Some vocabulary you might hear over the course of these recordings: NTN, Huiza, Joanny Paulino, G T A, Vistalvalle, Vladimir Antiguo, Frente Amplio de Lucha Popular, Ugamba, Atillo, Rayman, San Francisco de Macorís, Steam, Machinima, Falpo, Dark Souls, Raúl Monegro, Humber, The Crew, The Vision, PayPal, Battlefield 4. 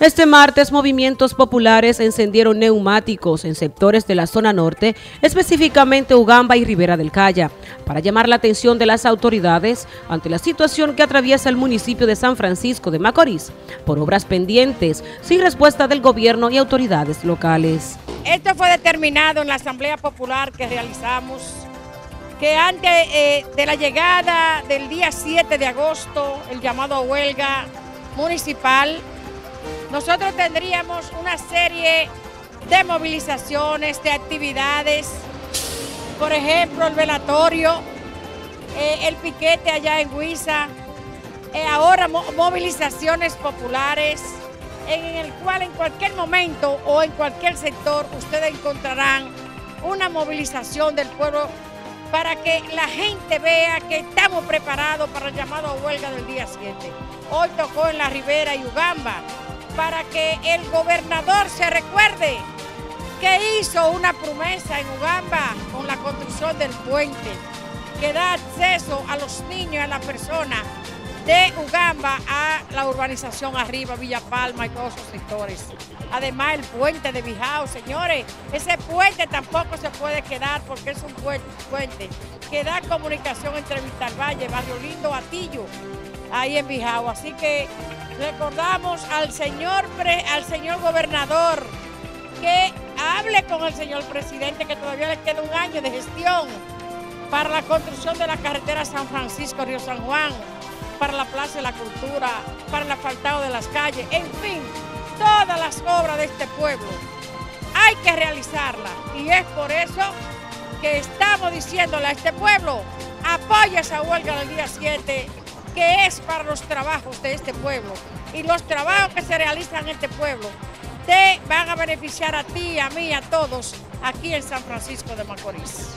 Este martes, movimientos populares encendieron neumáticos en sectores de la zona norte, específicamente Ugamba y Ribera del Caya, para llamar la atención de las autoridades ante la situación que atraviesa el municipio de San Francisco de Macorís, por obras pendientes, sin respuesta del gobierno y autoridades locales. Esto fue determinado en la Asamblea Popular que realizamos, que antes de la llegada del día 7 de agosto, el llamado a huelga municipal, nosotros tendríamos una serie de movilizaciones, de actividades, por ejemplo, el velatorio, el piquete allá en Huiza, ahora movilizaciones populares, en el cual en cualquier momento o en cualquier sector ustedes encontrarán una movilización del pueblo para que la gente vea que estamos preparados para el llamado a huelga del día 7. Hoy tocó en la Ribera y Ugamba, para que el gobernador se recuerde que hizo una promesa en Ugamba con la construcción del puente que da acceso a los niños y a las personas de Ugamba a la urbanización arriba, Villa Palma y todos sus sectores. Además, el puente de Bijao, señores, ese puente tampoco se puede quedar porque es un puente que da comunicación entre Vistalvalle, Barrio Lindo, Atillo, ahí en Bijao. Así que recordamos al señor gobernador que hable con el señor presidente, que todavía le queda un año de gestión para la construcción de la carretera San Francisco-Río San Juan, para la Plaza de la Cultura, para el asfaltado de las calles, en fin, todas las obras de este pueblo hay que realizarlas, y es por eso que estamos diciéndole a este pueblo: apoya esa huelga del día 7, que es para los trabajos de este pueblo, y los trabajos que se realizan en este pueblo te van a beneficiar a ti, a mí, a todos aquí en San Francisco de Macorís.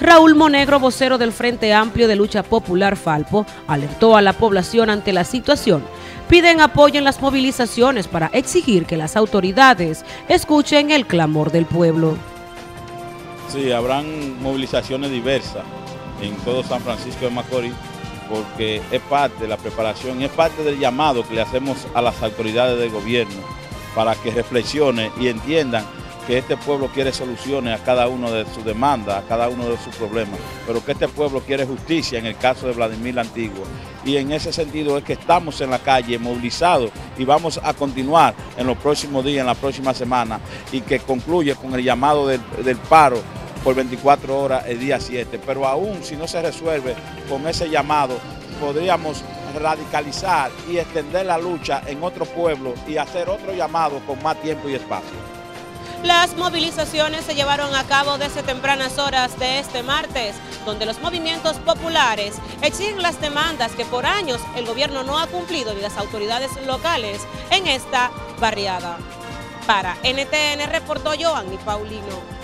Raúl Monegro, vocero del Frente Amplio de Lucha Popular Falpo, alertó a la población ante la situación. Piden apoyo en las movilizaciones para exigir que las autoridades escuchen el clamor del pueblo. Sí, habrán movilizaciones diversas en todo San Francisco de Macorís, porque es parte de la preparación, es parte del llamado que le hacemos a las autoridades del gobierno para que reflexionen y entiendan que este pueblo quiere soluciones a cada uno de sus demandas, a cada uno de sus problemas, pero que este pueblo quiere justicia en el caso de Vladimir Antiguo. Y en ese sentido es que estamos en la calle movilizados y vamos a continuar en los próximos días, en la próxima semana, y que concluye con el llamado del paro por 24 horas el día 7. Pero aún si no se resuelve con ese llamado, podríamos radicalizar y extender la lucha en otro pueblo y hacer otro llamado con más tiempo y espacio. Las movilizaciones se llevaron a cabo desde tempranas horas de este martes, donde los movimientos populares exigen las demandas que por años el gobierno no ha cumplido y las autoridades locales en esta barriada. Para NTN reportó Joanny Paulino.